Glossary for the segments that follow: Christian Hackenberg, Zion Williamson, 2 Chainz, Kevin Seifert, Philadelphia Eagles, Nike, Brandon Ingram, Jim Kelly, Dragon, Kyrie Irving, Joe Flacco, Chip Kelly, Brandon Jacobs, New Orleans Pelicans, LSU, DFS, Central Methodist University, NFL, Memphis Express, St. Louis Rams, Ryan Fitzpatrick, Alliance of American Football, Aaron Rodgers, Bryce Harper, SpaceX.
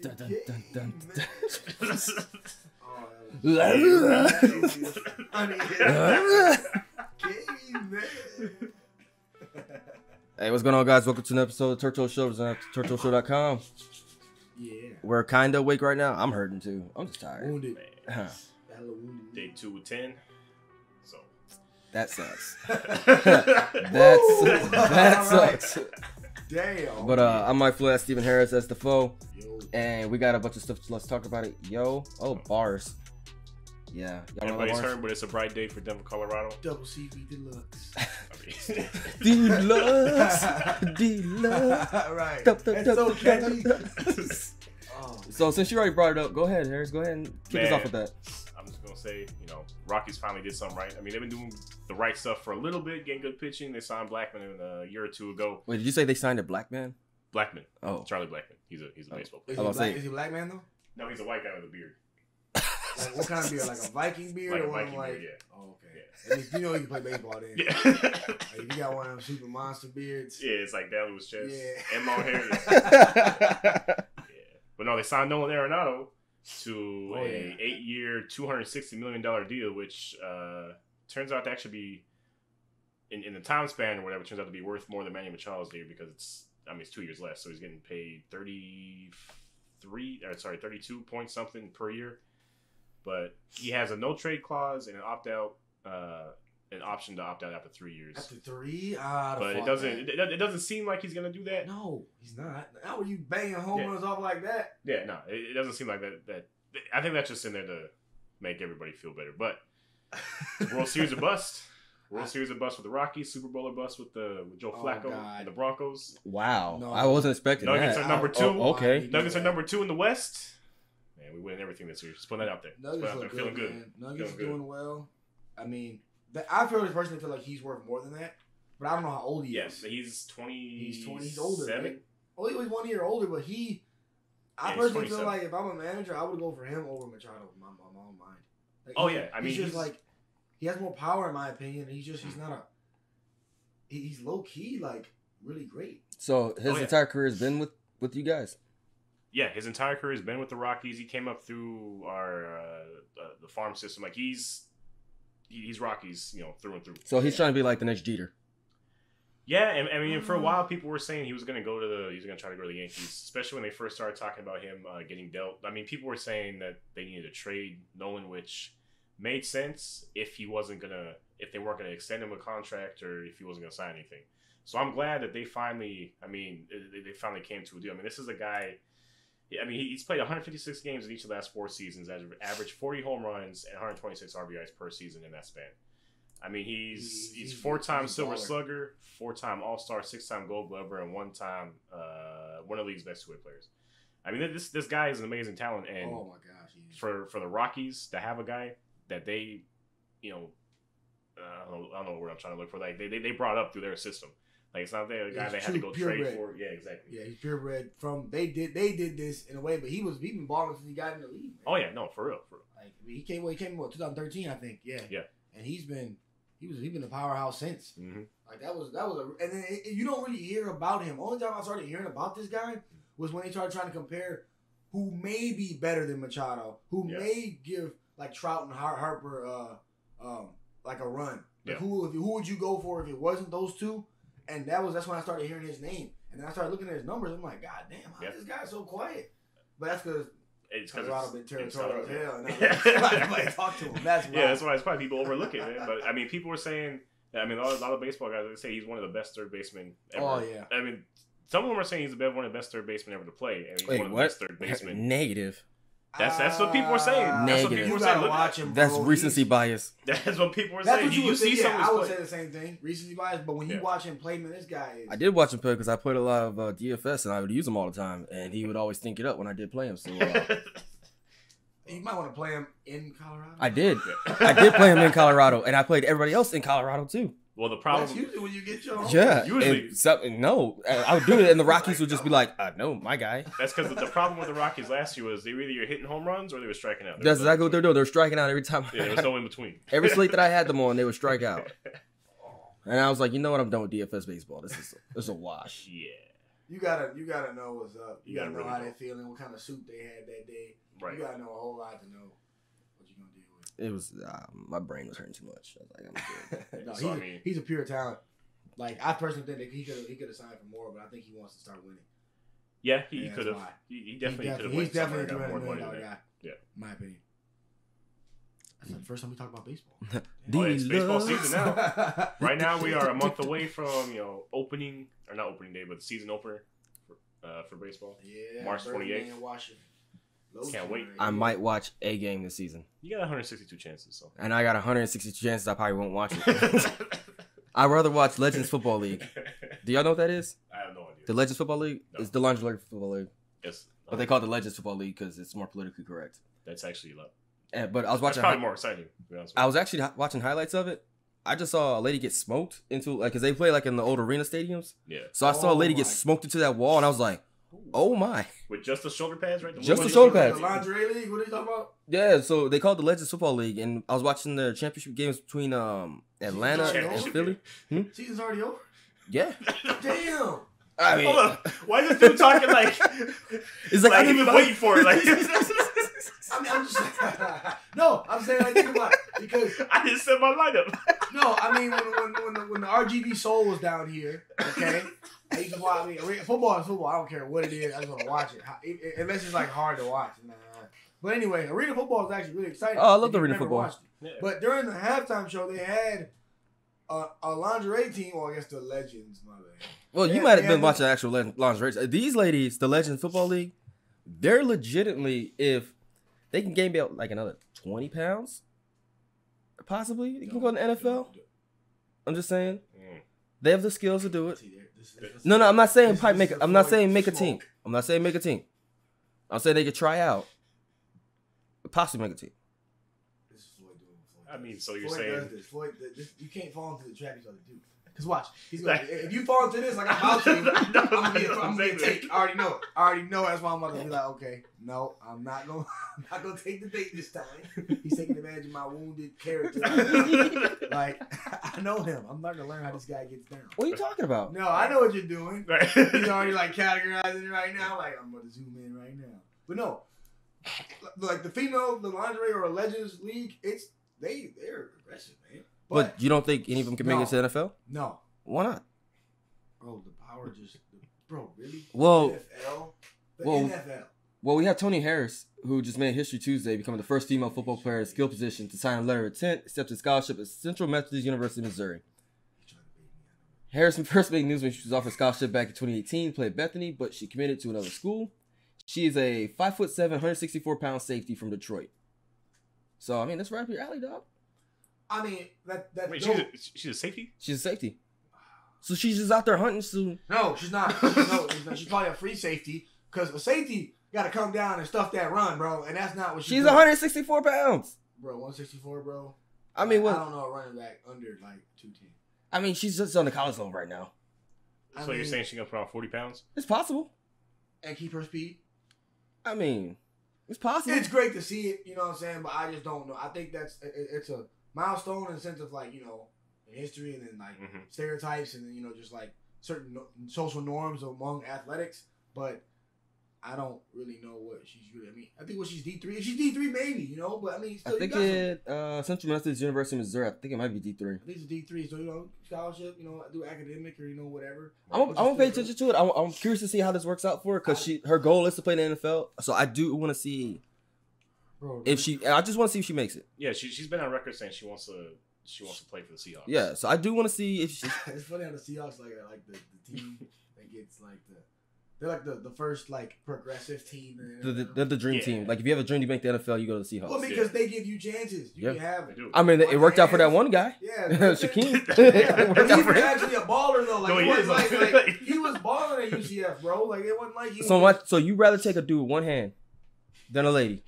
Dun, dun, dun, dun, dun. Hey, what's going on, guys? Welcome to an episode of Turtle Show, presented at turtleshow.com. Yeah. We're kind of awake right now. I'm hurting too. I'm just tired. Wounded. Huh. Day 210. So. That sucks. That sucks. Damn. But I'm Mike Floyd, that's Stephen Harris, that's Defoe. Yo. And we got a bunch of stuff. Let's talk about it. Yo. Oh, bars. Yeah. Everybody's hurt, but it's a bright day for Denver, Colorado. Double CV Deluxe. Deluxe. Deluxe. Right. That's so catchy. So since you already brought it up, go ahead, Harris. Go ahead and kick us off with that. I'm just going to say, you know, Rockies finally did something right. I mean, they've been doing the right stuff for a little bit, getting good pitching. They signed Blackman a year or two ago. Wait, did you say they signed a black man? Blackman. Oh. Charlie Blackman. He's a baseball player. Is he a black man, though? No, he's a white guy with a beard. Like, what kind of beard? Like a Viking beard? Like a Viking beard, yeah. Oh, okay. Yeah. At least you know you play baseball then. Yeah. Like, you got one of them super monster beards. Yeah, it's like down to his chest. Yeah. And Mo Harris. Yeah. But no, they signed Nolan Arenado to an 8-year, $260 million deal, which turns out to actually be, in the time span or whatever, turns out to be worth more than Manny Machado's deal because it's 2 years less. So he's getting paid 32 point something per year. But he has a no-trade clause and an opt-out, an option to opt out after 3 years. After 3? But it doesn't seem like he's going to do that. No, he's not. How are you banging home runs off like that? Yeah, no, it doesn't seem like that. I think that's just in there to make everybody feel better. But World Series of bust. World Series of bust with the Rockies. Super Bowl of bust with Joe Flacco and the Broncos. Wow. No, I wasn't expecting Nuggets that. Nuggets are number 2. Nuggets are number 2 in the West. Man, we win everything this year. Just putting that out there. Nuggets are feeling good. Nuggets are doing well. I mean, I personally feel like he's worth more than that, but I don't know how old he is. Yes, he's 20. He's 20. He's older. Seven. Only well, 1 year older, but he. I personally feel like if I'm a manager, I would go for him over Machado in my own mind. Like, I mean, he's just like he has more power in my opinion. He's low key like really great. So his entire career has been with you guys. Yeah, his entire career has been with the Rockies. He came up through our the farm system. Like he's Rockies, you know, through and through. So he's trying to be like the next Jeter. Yeah, and I mean, for a while, people were saying he was going to try to go to the Yankees, especially when they first started talking about him getting dealt. I mean, people were saying that they needed to trade Nolan, which made sense if they weren't going to extend him a contract or if he wasn't going to sign anything. So I'm glad that they finally came to a deal. I mean, this is a guy. I mean, he's played 156 games in each of the last 4 seasons, averaged 40 home runs and 126 RBIs per season in that span. I mean, he's four-time Silver Slugger, four-time All-Star, six-time Gold Glover, and one-time one of the league's best two-way players. I mean, this guy is an amazing talent, and oh my gosh, for the Rockies to have a guy that they, you know, I don't know what I'm trying to look for. Like they brought up through their system. Like it's not the guy they had to go trade for. Yeah, exactly. Yeah, he's purebred from they did this in a way, but he's been balling since he got in the league. Man. Oh yeah, no, for real. Like I mean, he came in 2013, I think. Yeah. Yeah. And he's been a powerhouse since. Mm-hmm. Like that was and then you don't really hear about him. Only time I started hearing about this guy was when they started trying to compare who may be better than Machado, who may give like Trout and Harper like a run. Like who would you go for if it wasn't those two? And that's when I started hearing his name. And then I started looking at his numbers. I'm like, God damn, how this guy's so quiet? But that's because Colorado's been territorial as hell. And nobody talked to him. That's why. Yeah, that's why it's probably people overlook it, man. But, I mean, people were saying, I mean, a lot of baseball guys, they say he's one of the best third basemen ever. Oh, yeah. I mean, some of them are saying he's one of the best third basemen ever to play. And he's one of the best third basemen. Negative. That's what people were saying. Negative. That's what people were saying. Watch him, that's recency bias. That's what people were saying. You see someone I would say the same thing. Recency bias, but when you watch him play, man, this guy is... I did watch him play because I played a lot of DFS and I would use him all the time. And he would always think it up when I did play him. So you might want to play him in Colorado. I did. I did play him in Colorado. And I played everybody else in Colorado, too. Well, the problem... That's usually when you get your home. Yeah. Usually. I would do it, and the Rockies would just be like, no, my guy. That's because the problem with the Rockies last year was they were either hitting home runs or they were striking out. That's exactly what they're doing. They were striking out every time. Yeah, there was no in between. Every slate that I had them on, they would strike out. And I was like, you know what? I'm done with DFS baseball. This is a wash. Yeah. You gotta know what's up. You gotta know how they're feeling, what kind of suit they had that day. Right. You gotta know a whole lot to know what you're gonna deal with. It was my brain was hurting too much. I was like, I'm good. No, he's a pure talent. Like I personally think that he could have signed for more, but I think he wants to start winning. Yeah, he could have. He definitely could have. He's definitely a $1 million guy. Yeah, in my opinion. That's the first time we talk about baseball. Oh, it's baseball season now. Right now, we are a month away from opening or not opening day, but the season opener for baseball. Yeah, March 28th. Can't wait. I might watch a game this season. You got 162 chances, so. And I got 162 chances. I probably won't watch it. I'd rather watch Legends Football League. Do y'all know what that is? I have no idea. The Legends Football League? No. It's the Lingerie Football League. Yes. But they call it the Legends Football League because it's more politically correct. That's actually a lot. Yeah, but I was watching. That's probably more exciting, to be honest with you. I was actually watching highlights of it. I just saw a lady get smoked into, like, because they play like in the old arena stadiums. Yeah. So I saw a lady get smoked into that wall, and I was like, "Oh my!" With just the shoulder pads, right? Just the shoulder pads. The lingerie league. What are you talking about? Yeah. So they called the Legends Football League, and I was watching the championship games between Atlanta and Philly. Hmm? Season's already over. Yeah. Damn. I mean, hold up. Why is this dude talking like? It's like I didn't even wait for it. Like. I mean, I'm just no. I'm saying like think about it, because I didn't set my lineup. No, I mean when the RGB soul was down here, okay. I used to watch. I mean, football is football. I don't care what it is. I just want to watch it unless it's like hard to watch. Nah. But anyway, arena football is actually really exciting. Oh, I love the arena football. Yeah. But during the halftime show, they had a lingerie team. Well, I guess the Legends. My bad. Well, you might have been watching actual lingerie. These ladies, the Legends Football League, they're legitimately if. They can gain out like another 20 pounds, possibly. You can go to the NFL. I'm just saying, they have the skills to do it. No, I'm not saying pipe make. I'm not saying make a team. I'm not saying make a team. I'm saying they could try out, possibly make a team. This is Floyd doing. I mean, so you're saying Floyd does this. You can't fall into the trap he's gonna do. Cause watch, he's like, if you fall into this, like I'm out to you, I'm gonna take. I already know. That's why I'm about to be like, okay, no, I'm not gonna take the bait this time. He's taking advantage of my wounded character. Like I know him. I'm not gonna learn how this guy gets down. What are you talking about? No, I know what you're doing. Right. He's already like categorizing it right now. Like I'm gonna zoom in right now. But no, like the lingerie or Legends League, they're aggressive, man. But you don't think any of them can make it to the NFL? No. Why not? Bro, the power just... Bro, really? Well, NFL. Well, we have Tony Harris, who just made History Tuesday, becoming the first female football player in skill position to sign a letter of intent, accepted scholarship at Central Methodist University, Missouri. Harris first made news when she was offered scholarship back in 2018, played Bethany, but she committed to another school. She is a 5'7", 164-pound safety from Detroit. So, I mean, that's right up your alley, dog. I mean, that. Wait, she's a safety? She's a safety. So she's just out there hunting soon. No, she's not. She's probably a free safety because a safety got to come down and stuff that run, bro. And that's not what she's 164 pounds. Bro, 164, bro. I mean, what? I don't know a running back under like 210. I mean, she's just on the college level right now. So you're saying she's going to put on 40 pounds? It's possible. And keep her speed? I mean, it's possible. It's great to see it, you know what I'm saying? But I just don't know. I think it's a milestone in the sense of like, you know, history and then like stereotypes and then, you know, just like certain social norms among athletics. But I don't really know what she's really, I mean, I think when she's D3, if she's D3 maybe, you know, but I mean, still, I think it, Central Methodist University of Missouri, I think it might be D3. I think it's D3, so, you know, scholarship, you know, do academic or, you know, whatever. I'm pay attention to it. I'm curious to see how this works out for her because her goal is to play in the NFL. So I do want to see... Bro, if she, I just want to see if she makes it. Yeah, she's been on record saying she wants to play for the Seahawks. Yeah, so I do want to see if she... It's funny how the Seahawks like the team that gets like they're like the first like progressive team. They're the dream team. Like if you have a dream to make the NFL, you go to the Seahawks. Well, because they give you chances. You can have it. I mean, it worked out for that one guy. Yeah, Shaquem. He was actually a baller though. Like, no, he was balling at UCF, bro. Like it wasn't like he. So you rather take a dude with one hand than a lady?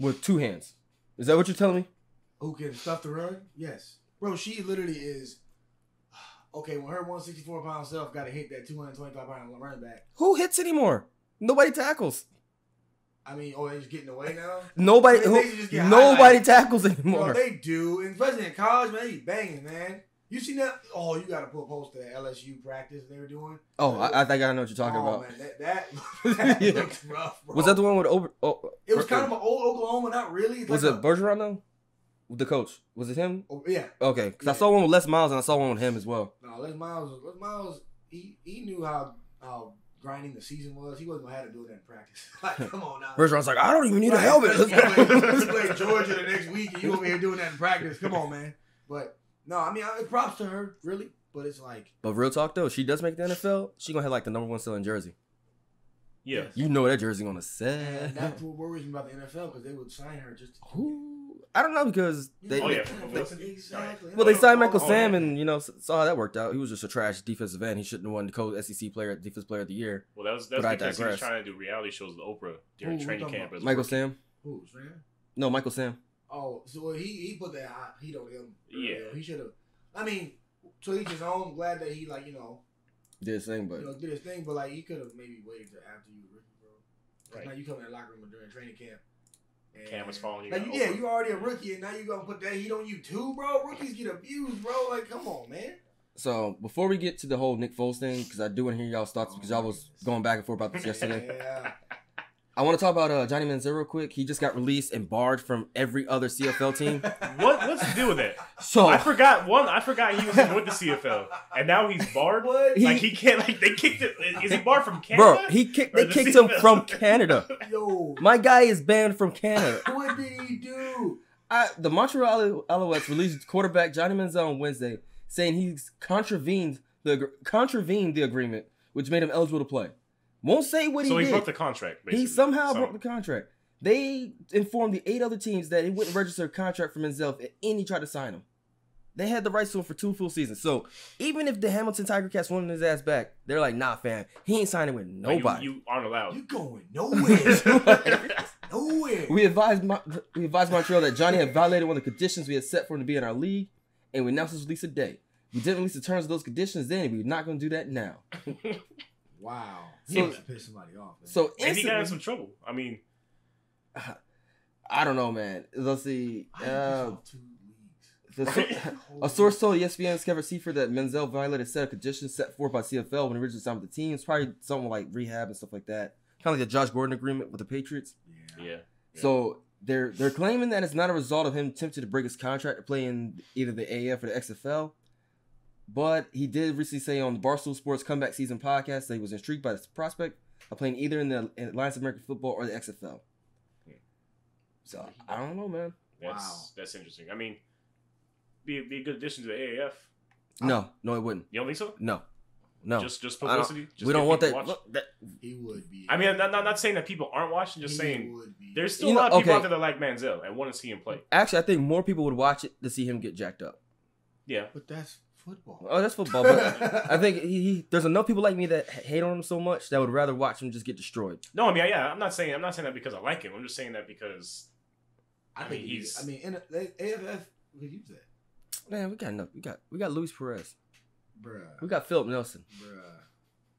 With two hands. Is that what you're telling me? Who can stuff the run? Yes. Bro, she literally is... Okay, when her 164-pound self got to hit that 225-pound running back. Who hits anymore? Nobody tackles. I mean, oh, they're just getting away now? Nobody tackles anymore. Bro, they do. And especially in college, man, they be banging, man. You seen that? Oh, you got to put a post to the LSU practice they were doing. Oh, I think I know what you're talking about. Man, that yeah. looks rough, bro. Was that the one with it was kind of an old Oklahoma, not really. Was it Bergeron, though? The coach. Was it him? Oh, yeah. Okay. Because I saw one with Les Miles, and I saw one with him as well. No, Les Miles, he knew how grinding the season was. He wasn't going to have to do that in practice. Like, come on now. Bergeron's like, I don't even need a helmet. Let's play Georgia the next week, and you over here doing that in practice. Come on, man. But... no, I mean, props to her, really. But it's like... but real talk, though, if she does make the NFL, she going to have, like, the #1 selling jersey. Yeah. You know that jersey going to sell. And that's what worries me about the NFL, because they would sign her just to... Ooh, I don't know, because... they, oh, yeah. They, exactly. Well, they signed Michael Sam, and, you know, saw how that worked out. He was just a trash defensive end. He shouldn't have won the SEC player, Defensive Player of the Year. Well, that's because he was trying to do reality shows with Oprah during training camp. Michael Sam? Who, Sam? No, Michael Sam. Oh, so he put that hot heat on him. Yeah. He should have. I mean, to each his own. I'm glad that he, like, you know, did his thing, but did his thing, but, like, he could have maybe waited till after you were rookie, bro. Like, right. Now you come in the locker room during training camp. And cameras following you. Like, yeah, you already a rookie, and now you gonna put that heat on you too, bro. Rookies get abused, bro. Like, come on, man. So before we get to the whole Nick Foles thing, because I do want to hear y'all's thoughts, because y'all was going back and forth about this yesterday. Yeah. I want to talk about Johnny Manziel real quick. He just got released and barred from every other CFL team. What's the deal with that? So I forgot he was with the CFL, and now he's barred. What? Like he can't. Like they kicked it. Is he barred from Canada? Bro, they kicked him from Canada. Yo, my guy is banned from Canada. What did he do? The Montreal Alouettes released quarterback Johnny Manziel on Wednesday, saying he's contravened the agreement, which made him eligible to play. Won't say what he did. So he broke the contract, basically. He somehow broke the contract. They informed the 8 other teams that it wouldn't register a contract for Manziel if any tried to sign him. They had the rights to him for 2 full seasons. So even if the Hamilton Tiger Cats wanted his ass back, they're like, nah, fam, he ain't signing with nobody. You aren't allowed. You're going nowhere. Nowhere. We advised Montreal that Johnny had violated one of the conditions we had set for him to be in our league, and we announced his release today. We didn't release the terms of those conditions then, and we're not going to do that now. Wow. So, piss somebody off, man. So and he got in some trouble. I mean, I don't know, man. Let's see. A source told ESPN's Kevin Seifert that Manziel violated a set of conditions set forth by CFL when originally signed with the team. It's probably something like rehab and stuff like that. Kind of like the Josh Gordon agreement with the Patriots. Yeah. So they're claiming that it's not a result of him attempting to break his contract to play in either the AAF or the XFL. But he did recently say on the Barstool Sports Comeback Season podcast that he was intrigued by the prospect of playing either in the Alliance of American Football or the XFL. Yeah. So, I don't know, man. That's interesting. I mean, be a good addition to the AAF. No, it wouldn't. You don't think so? No. Just publicity? We don't want that. He would be. I mean, I'm not saying that people aren't watching, just saying there's still a lot of people out there that like Manziel and want to see him play. Actually, I think more people would watch it to see him get jacked up. Yeah. But that's... football. Oh, that's football. But I think there's enough people like me that hate on him so much that would rather watch him just get destroyed. No, I mean, yeah, I'm not saying that because I like him. I'm just saying that because I mean, he's. I mean, AFF could use that. Man, we got enough. We got Luis Perez, bruh. We got Philip Nelson,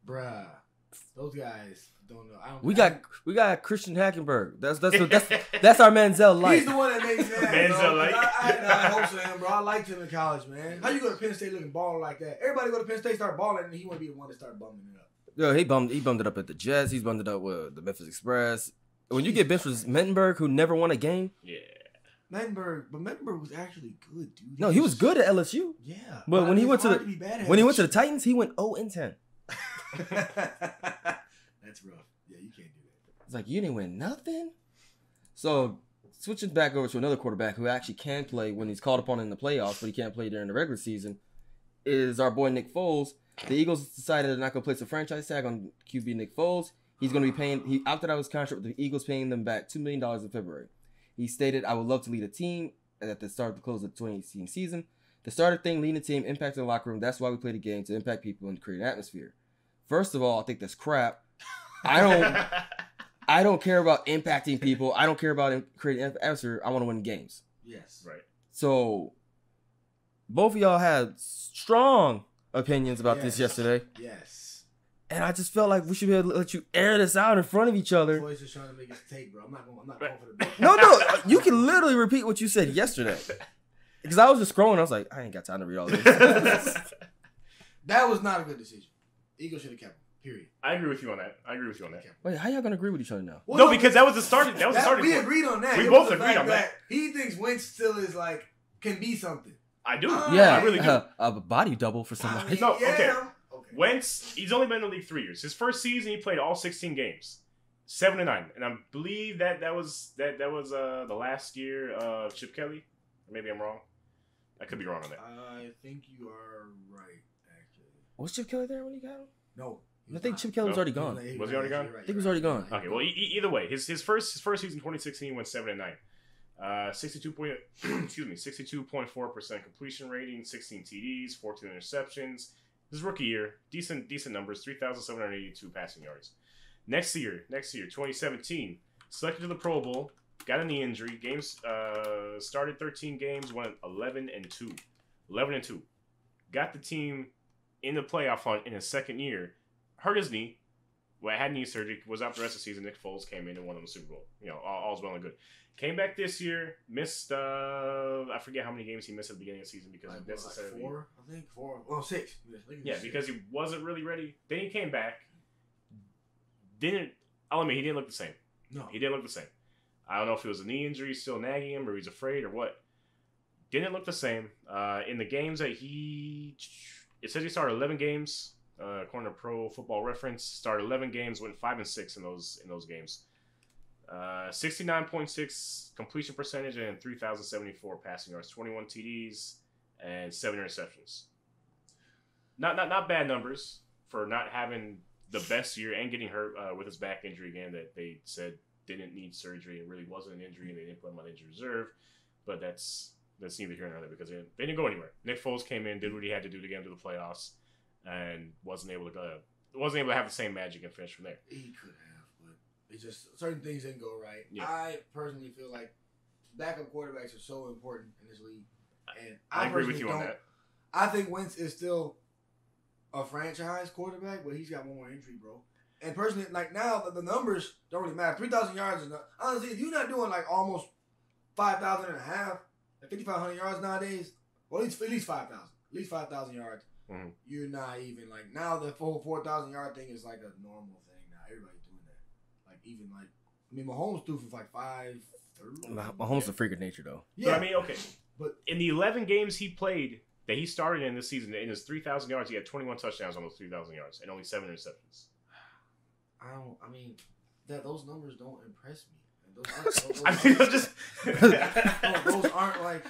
bruh. Those guys don't know. We got Christian Hackenberg. That's our Manziel life. He's the one that makes sense. Manziel life. I hope so, him, bro. I liked him in college, man. How you go to Penn State looking baller like that? Everybody go to Penn State, start balling, and he wouldn't be the one to start bumming it up. Yo, he bummed it up at the Jets. He's bummed it up with the Memphis Express. When you get benched with Mettenberg, who never won a game, yeah. Mettenberg was actually good, dude. No, he was good at LSU. Yeah, but when he went to the Titans, he went 0-10. That's rough. Yeah, you can't do that. It's like you didn't win nothing. So switching back over to another quarterback who actually can play when he's called upon in the playoffs, but he can't play during the regular season, is our boy Nick Foles. The Eagles decided they're not going to place a franchise tag on QB Nick Foles. He's going to be paying. He opted out of his contract with the Eagles, paying them back $2 million in February. He stated, "I would love to lead a team at the start of the close of the 2018 season. The starter thing, leading the team, impacting the locker room. That's why we play the game, to impact people and create an atmosphere." First of all, I think that's crap. I don't care about impacting people. I don't care about creating an atmosphere. I want to win games. Yes. Right. So, both of y'all had strong opinions about this yesterday. Yes. And I just felt like we should be able to let you air this out in front of each other. Boys just trying to make us take, bro. I'm not going for the bit. No. You can literally repeat what you said yesterday. Because I was just scrolling. I was like, I ain't got time to read all this. That was not a good decision. Eagles should have kept him. Period. I agree with you on that. Wait, how y'all gonna agree with each other now? Well, no, because that was the starting. That was the starting. We agreed on that. We both agreed on that. He thinks Wentz still is like can be something. I do. Yeah, I really do. A body double for somebody. I mean, no, yeah. Okay. Wentz, he's only been in the league 3 years. His first season, he played all 16 games, 7-9, and I believe that was the last year of Chip Kelly. Maybe I'm wrong. I could be wrong on that. I think you are right, actually. Was Chip Kelly there when he got him? No. I think Chip Kelly was already gone. Was he already gone? I think he was already gone. Okay, well, either way, his first season, 2016, he went 7-9. 62.4% completion rating, 16 TDs, 14 interceptions. His rookie year, decent numbers, 3,782 passing yards. Next year, 2017, selected to the Pro Bowl, got a knee injury. Games started 13 games, went 11-2. Got the team in the playoff hunt in his second year. Hurt his knee. Well, had knee surgery. Was out the rest of the season. Nick Foles came in and won him the Super Bowl. You know, all's well and good. Came back this year. Missed, I forget how many games he missed at the beginning of the season because of necessarily. Like 4? I think 4. Well, 6. Yeah, because he wasn't really ready. Then he came back. I'll admit, he didn't look the same. No. He didn't look the same. I don't know if it was a knee injury still nagging him or he's afraid or what. Didn't look the same. In the games that he... It says he started 11 games. According to Pro Football Reference, started 11 games, went 5-6 in those games. 69.6 completion percentage and 3,074 passing yards, 21 TDs, and 7 interceptions. Not bad numbers for not having the best year and getting hurt with his back injury again that they said didn't need surgery. It really wasn't an injury, and they didn't put him on injury reserve. But that's neither here nor there because they didn't go anywhere. Nick Foles came in, did what he had to do to get into the playoffs. And wasn't able to have the same magic and finish from there. He could have, but it's just certain things didn't go right. Yeah. I personally feel like backup quarterbacks are so important in this league, and I agree with you on that. I think Wentz is still a franchise quarterback, but he's got one more injury, bro. And personally, like now the numbers don't really matter. 3,000 yards is not, honestly, if you're not doing like almost 5,500 and 5,500 yards nowadays, well at least 5,000, at least 5,000 yards. Mm-hmm. You're not even like now the full 4,000 yard thing is like a normal thing now. Everybody's doing that. Like even like Mahomes threw for like 530. Mahomes a freak of nature though. Yeah, but I mean okay. But in the 11 games he played that he started in this season, in his 3,000 yards, he had 21 touchdowns on those 3,000 yards and only 7 interceptions. Those numbers don't impress me. Those aren't.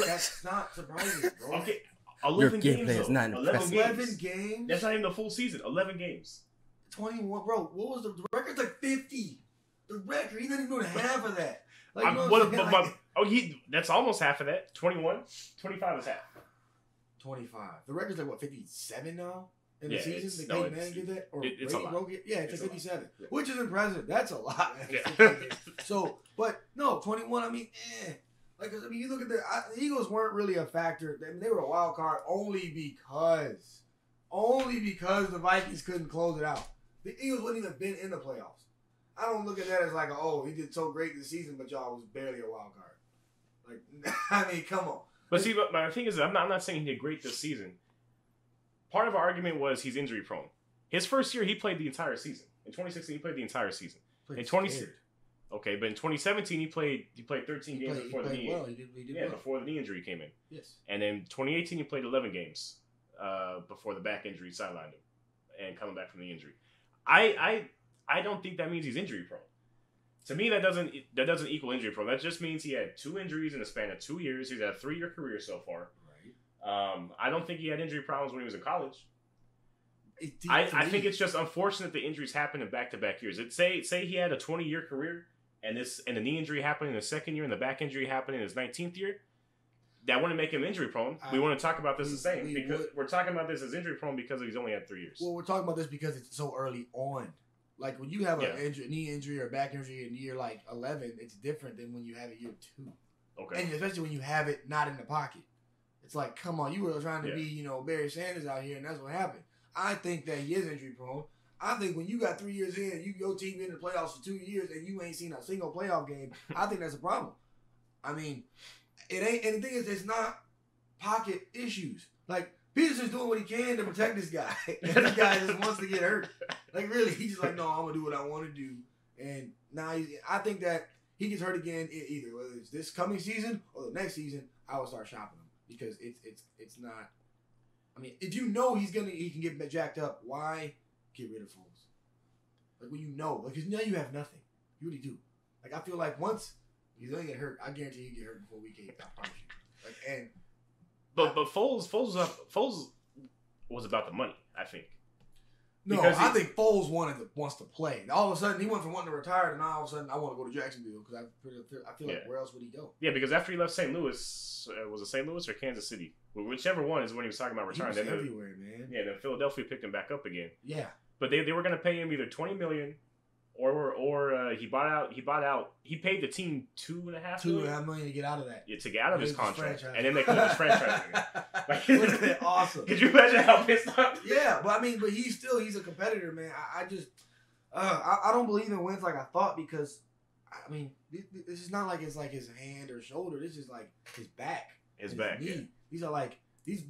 That's not surprising, bro. Okay. 11 games, though. Is not 11 games? That's not even the full season. 11 games. 21. Bro, what was the record? Like 50. The record. He didn't even do half of that. Like, that's almost half of that. 21. 25 is half. 25. The record's like, what, 57 now? In the season? Did Peyton Manning get that? Or it's Brady a lot. Yeah, it's like 57. Yeah. Which is impressive. That's a lot. Yeah. So, but, no, 21, I mean, Because, you look at the Eagles weren't really a factor. I mean, they were a wild card only because the Vikings couldn't close it out. The Eagles wouldn't even been in the playoffs. I don't look at that as like, oh, he did so great this season, but y'all was barely a wild card. Like, I mean, come on. But see, my thing is, I'm not saying he did great this season. Part of our argument was he's injury prone. His first year, he played the entire season. In 2016, he played the entire season. In 2016. Okay, but in 2017 he played 13 games before the knee injury. Before the knee injury came in. Yes. And in 2018 he played 11 games before the back injury sidelined him and coming back from the injury. I don't think that means he's injury prone. To me that doesn't equal injury prone. That just means he had 2 injuries in a span of 2 years. He's had a 3-year career so far. Right. I don't think he had injury problems when he was in college. I think it's just unfortunate the injuries happened in back-to-back years. Say he had a 20-year career. And the knee injury happened in his second year, and the back injury happened in his 19th year. That wouldn't make him injury prone. We want to talk about this the same because we're talking about this as injury prone because he's only had 3 years. Well, we're talking about this because it's so early on. Like when you have a knee injury or back injury in year like 11, it's different than when you have it year 2. Okay, and especially when you have it not in the pocket, it's like come on, you were trying to be Barry Sanders out here, and that's what happened. I think that he is injury prone. I think when you got 3 years in, your team been in the playoffs for 2 years, and you ain't seen a single playoff game, I think that's a problem. I mean, it ain't. And the thing is, it's not pocket issues. Like, Peterson's doing what he can to protect this guy. And this guy just wants to get hurt. Like, really, he's just like, no, I'm gonna do what I want to do. And now he's, I think that he gets hurt again either, whether it's this coming season or the next season. I will start shopping him because it's not. I mean, if you know he can get jacked up, why get rid of Foles? Like, when you know, like, 'cause now you have nothing. You really do. Like, I feel like once he's gonna get hurt, I guarantee you get hurt before week 8. I promise you. Like, and but Foles was about the money, I think. No, I think Foles wants to play. All of a sudden, he went from wanting to retire to now all of a sudden, I want to go to Jacksonville because I feel like where else would he go? Yeah, because after he left St. Louis, was it St. Louis or Kansas City? Well, whichever one is when he was talking about retiring. He was everywhere, man. Yeah, then Philadelphia picked him back up again. Yeah, but they were going to pay him either $20 million or he bought out. He paid the team $2.5 million to get out of that. Yeah, to get out of his contract, and then they cut his franchise again. Like, isn't that awesome? Could you imagine how pissed off? Yeah, but I mean, but he's a competitor, man. I just don't believe in wins like I thought because, I mean, this is not like it's like his hand or shoulder. This is like his back. His back. Knee. Yeah. These are like these are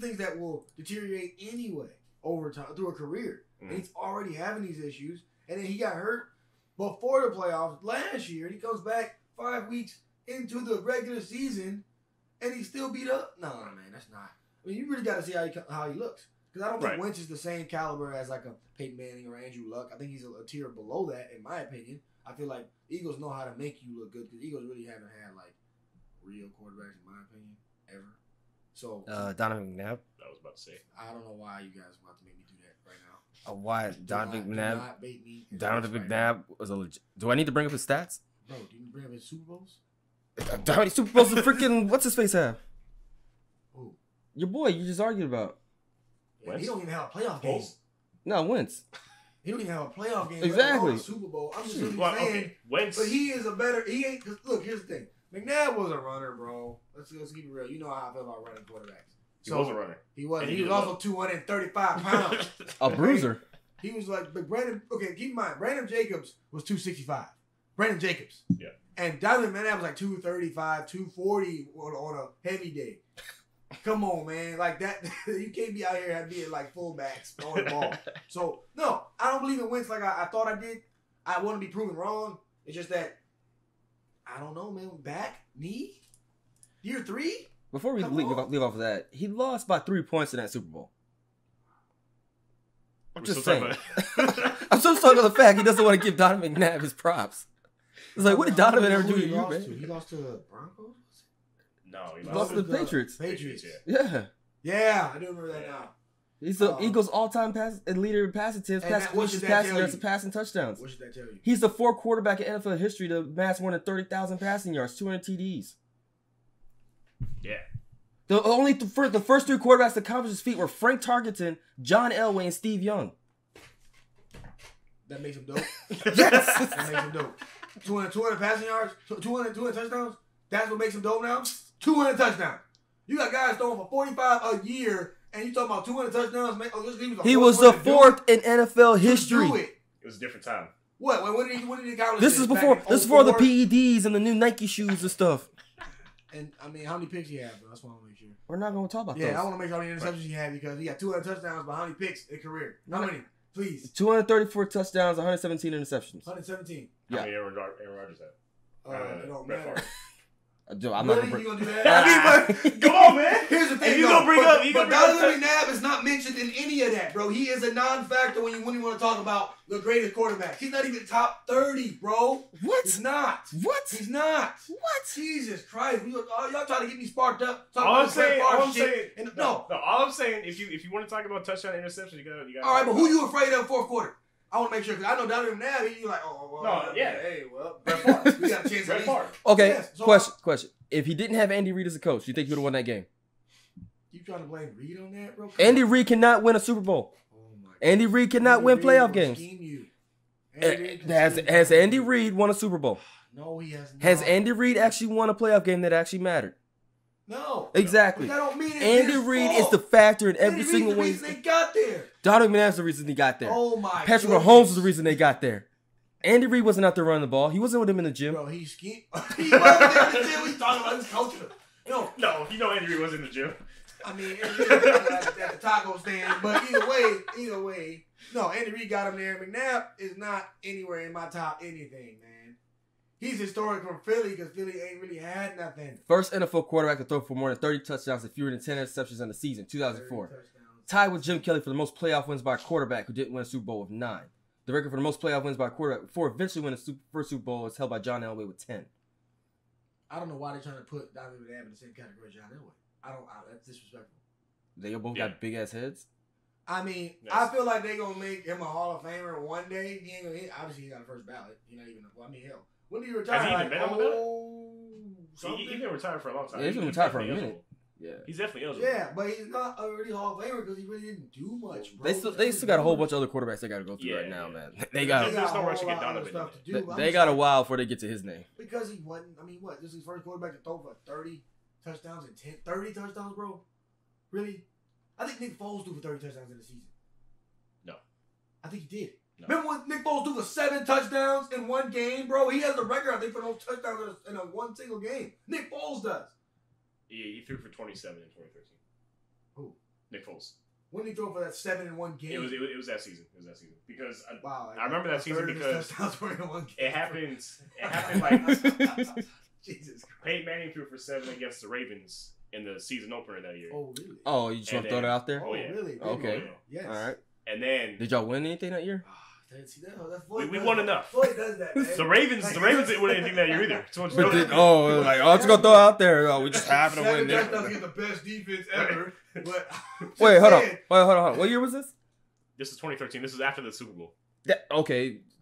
things that will deteriorate anyway over time through a career. Mm-hmm. And he's already having these issues. And then he got hurt before the playoffs last year. And he comes back 5 weeks into the regular season, and he's still beat up. No, man, that's not. I mean, you really got to see how he looks. Because I don't think Wentz is the same caliber as like a Peyton Manning or Andrew Luck. I think he's a tier below that, in my opinion. I feel like Eagles know how to make you look good because Eagles really haven't had like real quarterbacks, in my opinion, ever. So Donovan McNabb. I was about to say. I don't know why you guys want to make me do that right now. Why Donovan McNabb was a legit. Do I need to bring up his stats? Bro, do you bring up his Super Bowls? How many Super Bowls did freaking what's his face have? Who? Your boy you just argued about. Yeah, he don't even have a playoff game. No, Wentz. He don't even have a playoff game. Exactly. Right? Super Bowl. I'm just saying. Okay. Wentz. But he is a better. He ain't. Look, here's the thing. McNabb was a runner, bro. Let's keep it real. You know how I feel about running quarterbacks. So he was a runner. He was. And he was also 235 pounds. A bruiser. He was like, but Brandon, okay, keep in mind, Brandon Jacobs was 265. Brandon Jacobs. Yeah. And Donovan McNabb was like 235, 240 on a heavy day. Come on, man. Like that, you can't be out here and be like fullbacks on the ball. So, no, I don't believe in wins like I thought I did. I want to be proven wrong. It's just that, I don't know, man. Back, knee, year 3? Before we leave off of that, he lost by 3 points in that Super Bowl. I'm just saying. I'm still talking about the fact he doesn't want to give Donovan McNabb his props. It's like, what did Donovan ever do to you, man? He lost to the Broncos? No, he lost to the Patriots. Patriots, yeah. Yeah, I do remember that now. He's the Eagles' all-time leader in passing attempts, passing yards, and passing touchdowns. What should that tell you? He's the fourth quarterback in NFL history to amass more than 30,000 passing yards, 200 TDs. Yeah. The first three quarterbacks to accomplish this feat were Frank Tarkenton, John Elway, and Steve Young. That makes him dope. Yes! That makes him dope. 200 passing yards, 200 touchdowns. That's what makes him dope now? 200 touchdowns. You got guys throwing for 45 a year, and you talking about 200 touchdowns? He was the fourth in NFL history. It was a different time. What? When did he count? This is before the PEDs and the new Nike shoes and stuff. And, I mean, how many picks he had, bro? That's what I want to make sure. We're not going to talk about those. Yeah, I want to make sure how many interceptions he had because he got 200 touchdowns, but how many picks in a career? How many? Please. 234 touchdowns, 117 interceptions. 117. Yeah. How many Aaron Rodgers had? It don't matter. Dude, I'm not going to do that. I mean, come on, man. Here's the thing. If you're going to bring up. But Donovan McNabb is not mentioned in any of that, bro. He is a non-factor when you want to talk about the greatest quarterback. He's not even top 30, bro. What? He's not. What? He's not. What? Jesus Christ. Y'all trying to get me sparked up. All I'm saying. And, no. All I'm saying, if you want to talk about touchdown interception, you got to. All right, but who you afraid of fourth quarter? I want to make sure because I know Donovan McNabb. You're like, Brett Favre. We got a chance. Brett Favre. Okay, yes, so question. If he didn't have Andy Reid as a coach, you think he would have won that game? You trying to blame Reid on that, bro? Andy Reid cannot win a Super Bowl. Oh my God. Andy Reid cannot win playoff games. Has Andy Reid won a Super Bowl? No, he has not. Has Andy Reid actually won a playoff game that actually mattered? No. Exactly. That don't mean Andy Reid is the factor in every single way. Donovan McNabb's the reason he got there. Oh my God. Patrick Mahomes is the reason they got there. Andy Reid wasn't out there running the ball. He wasn't with him in the gym. Bro, he skied. He wasn't in the gym. We talking about his coaching. No, you know Andy Reid was in the gym. I mean, Andy Reid was at the taco stand. But either way, no, Andy Reid got him there. McNabb is not anywhere in my top anything, man. He's historic from Philly because Philly ain't really had nothing. First NFL quarterback to throw for more than 30 touchdowns and fewer than 10 interceptions in the season, 2004. Tied with Jim Kelly for the most playoff wins by a quarterback who didn't win a Super Bowl with 9. The record for the most playoff wins by a quarterback before eventually winning the first Super Bowl was held by John Elway with 10. I don't know why they're trying to put Donovan McNabb in the same category as John Elway. That's disrespectful. They both got big ass heads. I mean, yes. I feel like they're going to make him a Hall of Famer one day. He ain't gonna hit. Obviously, he got a first ballot. You're not even, well, I mean, hell. When do you retire? Has he even been on the ballot? He's been retired for a long time. Yeah, he's been retired for a minute. Yeah. He's definitely eligible. Yeah, but he's not already Hall of Famer because he really didn't do much, bro. They still got a whole bunch of other quarterbacks they got to go through right now, man. They got a while before they get to his name. Because he wasn't, I mean, what? This is his first quarterback to throw for 30 touchdowns and 30 touchdowns, bro? Really? I think Nick Foles threw for 30 touchdowns in the season. No. I think he did. No. Remember when Nick Foles threw for 7 touchdowns in one game, bro? He has the record, I think, for those touchdowns in one single game. Nick Foles does. Yeah, he threw for 27 in 2013. Who? Nick Foles. When did he throw for that 7 in one game? It was that season. It was that season because I remember that season because it happened like Jesus Christ. Peyton Manning threw for 7 against the Ravens in the season opener that year. Oh really? Oh, you just want to throw that out there? Oh yeah. Really? Okay. Yes. All right. And then did y'all win anything that year? See that? Oh, we won enough. Floyd does that, man. The Ravens didn't win anything that year either. It's gonna throw out there. Oh, we just happened to win there. Get the best defense ever. But Wait, hold on. What year was this? This is 2013. This is after the Super Bowl.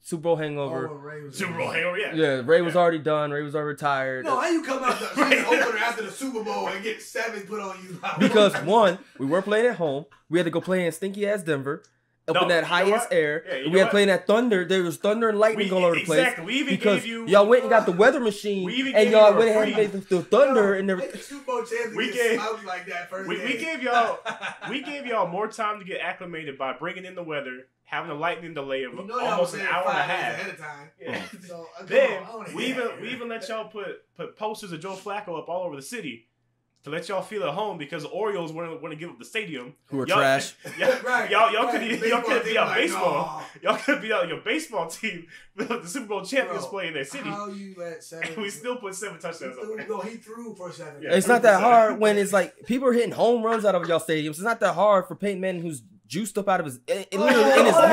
Super Bowl hangover. Super Bowl hangover. Yeah. Yeah. Ray was already done. Ray was already retired. No, how you come out the opener after the Super Bowl and get 7 put on you? Because one, we weren't playing at home. We had to go play in stinky ass Denver. In that high-ass air. Yeah, we had playing that thunder. There was thunder and lightning all over the place. Exactly. We even gave you... Y'all went and got the weather machine. And y'all went ahead and made the thunder and everything. We gave y'all more time to get acclimated by bringing in the weather, having a lightning delay of almost an hour and a half. Ahead of time. Yeah. So, we even let y'all put posters of Joe Flacco up all over the city. To let y'all feel at home because the Orioles want to give up the stadium. Who are trash. Y'all could be out your baseball team without the Super Bowl champions playing their city. How you let 7? And we still put 7 touchdowns on there. No, he threw for 7. Yeah, it's not that hard when it's like people are hitting home runs out of y'all stadiums. It's not that hard for Peyton Manning who's juiced up out of his in his neck to throw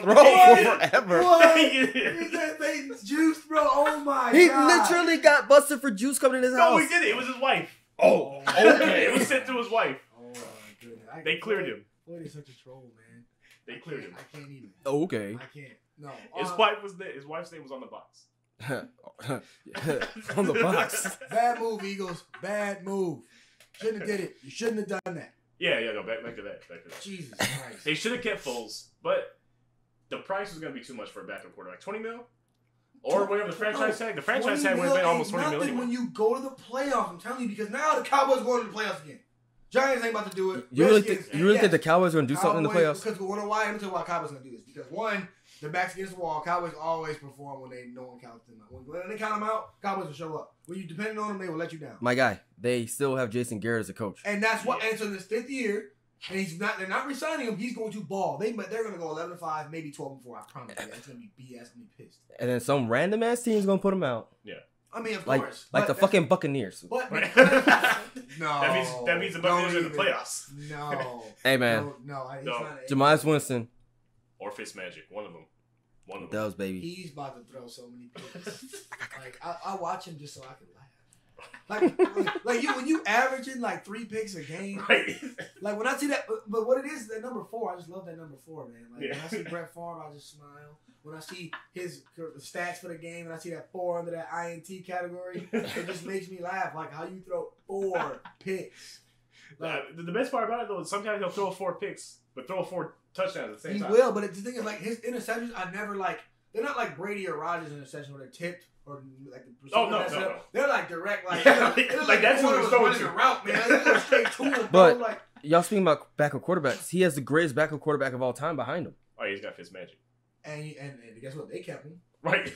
forever. What? Is that Peyton's juice, bro? Oh my god! He literally got busted for juice coming in his house. No, he did it. It was his wife. Oh, okay. It was sent to his wife. Oh my goodness! They cleared him. Floyd is such a troll, man. They cleared him. I can't even. Oh, okay. I can't. No. His wife was there. His wife's name was on the box. On the box. Bad move, Eagles. Bad move. Shouldn't have did it. You shouldn't have done that. Yeah, no, back to that. Jesus Christ. They should have kept Foles, but the price was going to be too much for a backup quarterback. $20 million? Or whatever the franchise tag. The franchise tag would have been almost $20 million. Nothing when you go to the playoffs, I'm telling you, because now the Cowboys going to the playoffs again. Giants ain't about to do it. You really think the Cowboys are going to do something in the playoffs? Because I'm going to tell you why Cowboys are going to do this. Because one, their back's against the wall. Cowboys always perform when no one counts them out. When they count them out, Cowboys will show up. When you depend on them, they will let you down. My guy, they still have Jason Garrett as a coach, and that's what. Yeah. And so in his 5th year, and they're not resigning him. He's going to ball. They're going to go 11-5, maybe 12-4. I promise you, that's going to be BS. I'm going to be pissed. And then some random ass team's going to put him out. Yeah. I mean, of course. Like the fucking Buccaneers. But, no. That means the Buccaneers are in the playoffs. No. Hey, man. No. Jameis Winston. Or Fitzmagic. One of them. Those, baby. He's about to throw so many picks. Like, I watch him just so I can laugh. Like you, when you averaging like 3 picks a game. Right. Like, when I see that, but what it is, that number 4, I just love that number 4, man. Like, when I see Brett Favre, I just smile. When I see his stats for the game and I see that 4 under that INT category, it just makes me laugh. Like, how you throw 4 picks. Like, the best part about it, though, is sometimes he'll throw 4 picks, but throw 4 touchdowns at the same time. He will, but the thing is, like, his interceptions are never like, they're not like Brady or Rodgers' interception where they're tipped or like the no. They're like direct, like, like that's what was running the route, man. They're straight to him. But like, y'all speaking about backup quarterbacks, he has the greatest backup quarterback of all time behind him. Oh, he's got Fitzmagic. And guess what? They kept him. Right.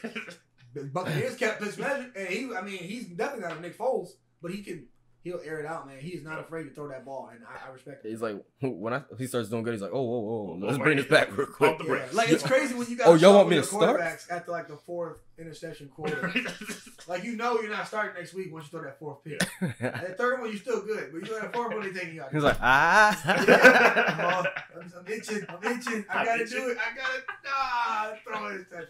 The Buccaneers kept Fitzpatrick, and he's nothing out of Nick Foles, but he'll air it out, man. He is not afraid to throw that ball, and I respect it. He's like, when he starts doing good, he's like, oh, let's bring this back real quick. Yeah. Like, it's crazy when you got y'all want me to start after like the fourth interception quarter. Like, you're not starting next week once you throw that fourth pick. And that third one, you're still good, but you throw that fourth one, they taking you out. He's like, yeah, I'm itching. I gotta do it. I gotta throw this touchdown.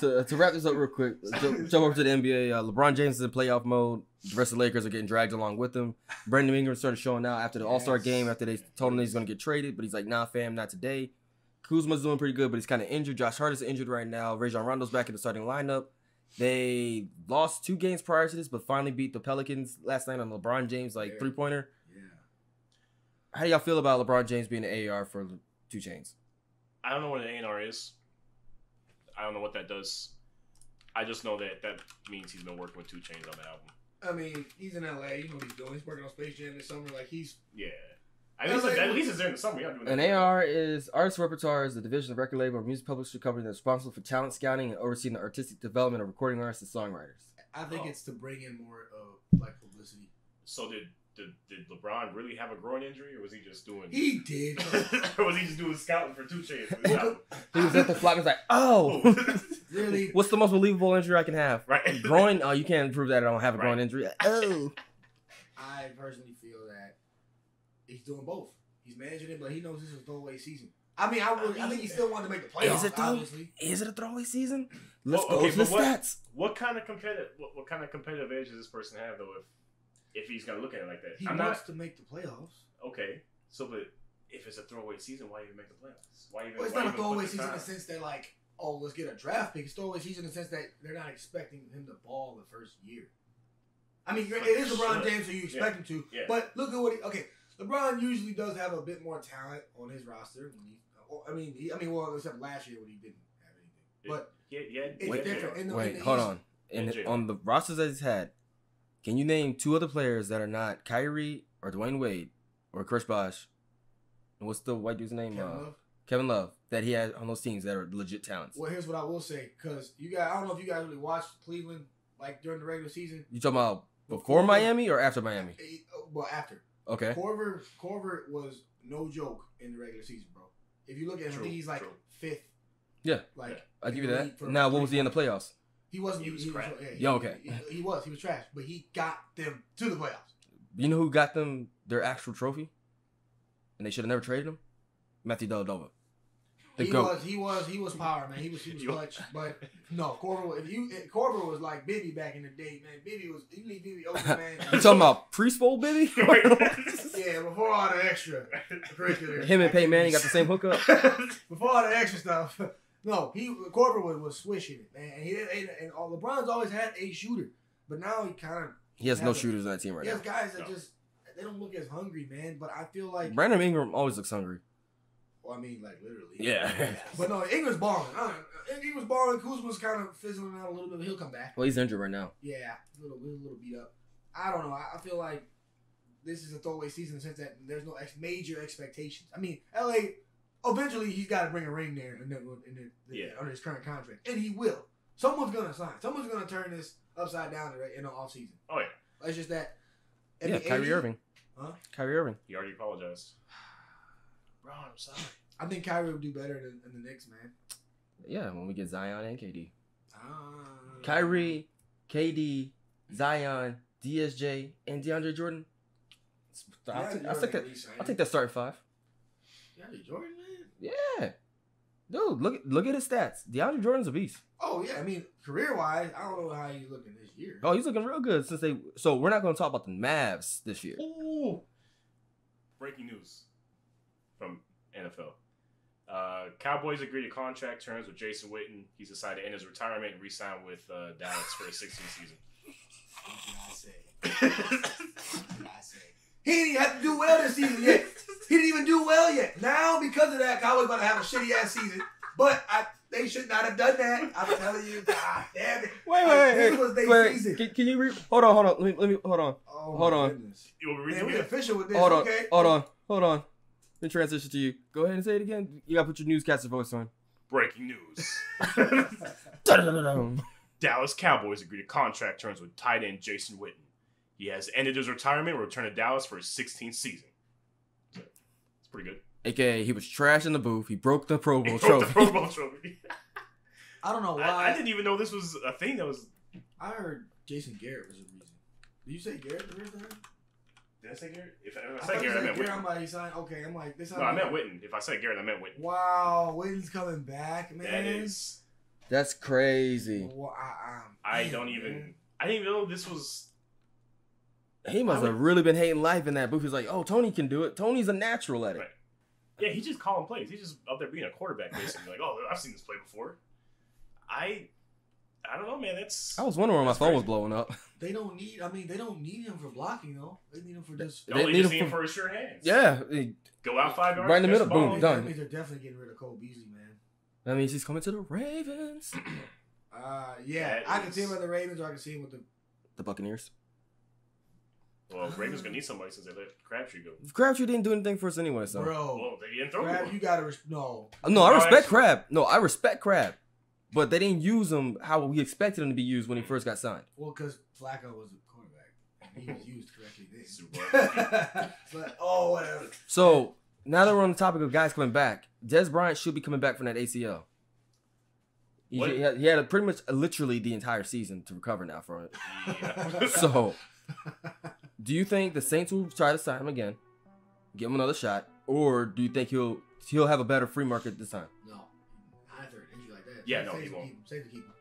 To wrap this up real quick, jump over to the NBA. LeBron James is in playoff mode. The rest of the Lakers are getting dragged along with him. Brandon Ingram started showing out after the All-Star game, after they told him he's going to get traded, but he's like, nah, fam, not today. Kuzma's doing pretty good, but he's kind of injured. Josh Hart is injured right now. Rajon Rondo's back in the starting lineup. They lost 2 games prior to this, but finally beat the Pelicans last night on LeBron James, three-pointer. Yeah. How do y'all feel about LeBron James being an AR for 2 Chainz? I don't know what an AR is. I don't know what that does. I just know that means he's been working with 2 Chainz on that album. I mean, he's in LA. You know what he's doing. He's working on Space Jam this summer. Like, he's... Yeah. At least it's during the summer. An AR is... Artist Repertoire is the division of record label or music publisher company that's responsible for talent scouting and overseeing the artistic development of recording artists and songwriters. I think it's to bring in more of, publicity. So did LeBron really have a groin injury, or was he just doing... He did. Or was he just doing scouting for 2 Chainz? He was at the flop and was like, really? What's the most believable injury I can have? Right. Groin? Oh, you can't prove that I don't have a groin injury. Oh. I personally feel that he's doing both. He's managing it, but he knows this is a throwaway season. I think he still wanted to make the playoffs, obviously. Is it a throwaway season? Let's go to the stats. What kind of competitive edge does this person have, though, if he's going to look at it like that? He wants to make the playoffs. Okay. So, but if it's a throwaway season, why even make the playoffs? It's not a throwaway season in the sense that, let's get a draft pick. It's throwaway season in the sense that they're not expecting him to ball the first year. I mean, it is LeBron James, so you expect him to. Yeah. But look at what he... Okay, LeBron usually does have a bit more talent on his roster. Except last year when he didn't have anything. But it's different. Wait, hold on. On the rosters that he's had, can you name 2 other players that are not Kyrie or Dwayne Wade or Chris Bosh? And what's the white dude's name? Kevin Love. That he had on those teams that are legit talents. Well, here's what I will say. Because I don't know if you guys really watched Cleveland during the regular season. You talking about before Miami or after Miami? Well, after. Okay. Corver was no joke in the regular season, bro. If you look at him, he's fifth. Yeah. I'll give you that. Now, what was he in the playoffs? He was trash. He was trash, but he got them to the playoffs. You know who got them their actual trophy? And they should have never traded him? Matthew Dellavedova. He was power, man. He was clutch, but no, Corver was like Bibby back in the day, man. You leave Bibby open, man. You talking about pre-spoil Bibby? Yeah, before all the extra curricular. Him and Peyton Manning got the same hookup. Before all the extra stuff. No, Corver was swishing it, man. And LeBron's always had a shooter, but now he has no shooters on that team right now. He has guys that they don't look as hungry, man. But I feel like Brandon Ingram always looks hungry. Well, literally. Yeah. But no, Ingram's balling. Ingram's balling. Kuzma's kind of fizzling out a little bit. He'll come back. Well, he's injured right now. Yeah, a little beat up. I don't know. I feel like this is a throwaway season in the sense that there's no major expectations. L.A. Eventually, he's got to bring a ring there under his current contract, and he will. Someone's gonna sign. Someone's gonna turn this upside down in the offseason. Oh yeah, it's just that. Kyrie Irving. Huh? Kyrie Irving. He already apologized. Bro, I'm sorry. I think Kyrie would do better than the Knicks, man. Yeah, when we get Zion and KD. Kyrie, KD, Zion, DSJ, and DeAndre Jordan. I'll take that starting 5. DeAndre Jordan, man? Yeah. Dude, look at his stats. DeAndre Jordan's a beast. Oh, yeah. Career-wise, I don't know how he's looking this year. Oh, he's looking real good. So we're not going to talk about the Mavs this year. Ooh. Breaking news from NFL. Cowboys agreed to contract terms with Jason Witten. He's decided to end his retirement and re-sign with Dallas for a 16th season. What did I say? He didn't have to do well this season yet. He didn't even do well yet. Now, because of that, Cowboys about to have a shitty-ass season. But they should not have done that. I'm telling you. God damn it. Wait, this was their season. Can you read? Hold on. Let me hold on. Oh, hold on. Goodness. Man, we official with this, okay? Hold on. then transition to you. Go ahead and say it again. You got to put your newscaster voice on. Breaking news. Dallas Cowboys agreed to contract terms with tight end Jason Witten. He has ended his retirement and returned to Dallas for his 16th season. So, it's pretty good. AKA, he was trash in the booth. He broke the Pro Bowl trophy. I don't know why. I didn't even know this was a thing that was... I heard Jason Garrett was the reason. Did you say Garrett the reason? Did I say Garrett? If I said Garrett, I meant Witten. Okay, I'm like... No, I meant Witten. If I said Garrett, I meant Witten. Wow, Witten's coming back, man. That is... That's crazy. Wow. I don't even... I didn't even know this was... He must have really been hating life in that booth. He's like, oh, Tony can do it. Tony's a natural at it. Right. Yeah, he's just calling plays. He's just up there being a quarterback, basically. Like, oh, I've seen this play before. I don't know, man. I was wondering why my phone was blowing up. They don't need him for blocking, though. They need him for just... They just need him for his sure hands. Yeah. Go out 5 yards. Right in the middle. Boom, done. That means they're definitely getting rid of Cole Beasley, man. That means he's coming to the Ravens. Yeah, I can see him with the Ravens or I can see him with the Buccaneers. Well, Ravens gonna need somebody since they let Crabtree go. Crabtree didn't do anything for us anyway, so. Bro, well, they didn't throw Crab, you gotta no. No, I respect Crab. No, I respect Crab, but they didn't use him how we expected him to be used when he first got signed. Well, because Flacco was a quarterback, he was used correctly then. But oh, whatever. So now that we're on the topic of guys coming back, Dez Bryant should be coming back from that ACL. He had pretty much literally the entire season to recover now from it. Yeah. So. Do you think the Saints will try to sign him again, give him another shot, or do you think he'll have a better free market this time? No, not after an injury like that. Yeah, no, he won't. Saints will keep him.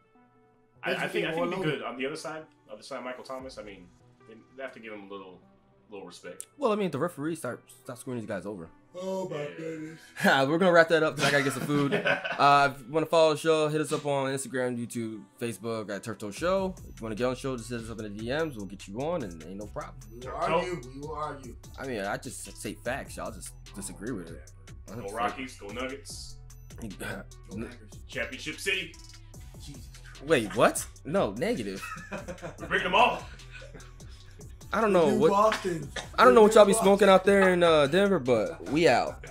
I think he'll be good on the other side. Other side, Michael Thomas. I mean, they have to give him a little respect. Well, I mean, if the referees start screwing these guys over. Oh my goodness. We're gonna wrap that up because I gotta get some food. If you want to follow the show, hit us up on Instagram, YouTube, Facebook at Turf Toe Show. If you want to get on the show, just hit us up in the DMs. We'll get you on, and ain't no problem. We will argue. I mean, I just say facts. Y'all just disagree with it. Go Rockies. Go Nuggets. Go Packers. Championship City. Jesus Christ. Wait, what? No, negative. We bring them all. I don't know what y'all be smoking out there in Denver, but we out.